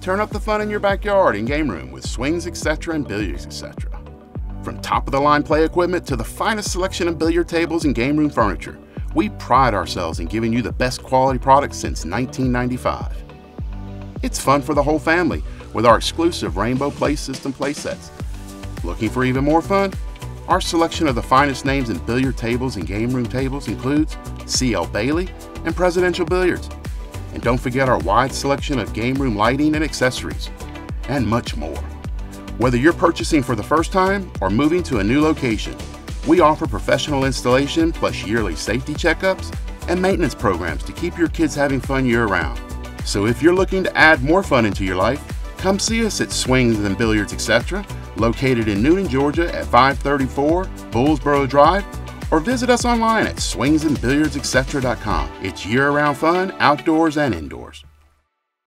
Turn up the fun in your backyard and game room with Swings Etc and Billiards Etc. From top-of-the-line play equipment to the finest selection of billiard tables and game room furniture, we pride ourselves in giving you the best quality products since 1995. It's fun for the whole family with our exclusive Rainbow Play System play sets. Looking for even more fun? Our selection of the finest names in billiard tables and game room tables includes CL Bailey and Presidential Billiards. And don't forget our wide selection of game room lighting and accessories, and much more. Whether you're purchasing for the first time or moving to a new location, we offer professional installation plus yearly safety checkups and maintenance programs to keep your kids having fun year-round. So if you're looking to add more fun into your life, come see us at Swings and Billiards Etc, located in Newnan, Georgia at 534 Bullsboro Drive, or visit us online at swingsandbilliardsetc.com. It's year-round fun, outdoors and indoors.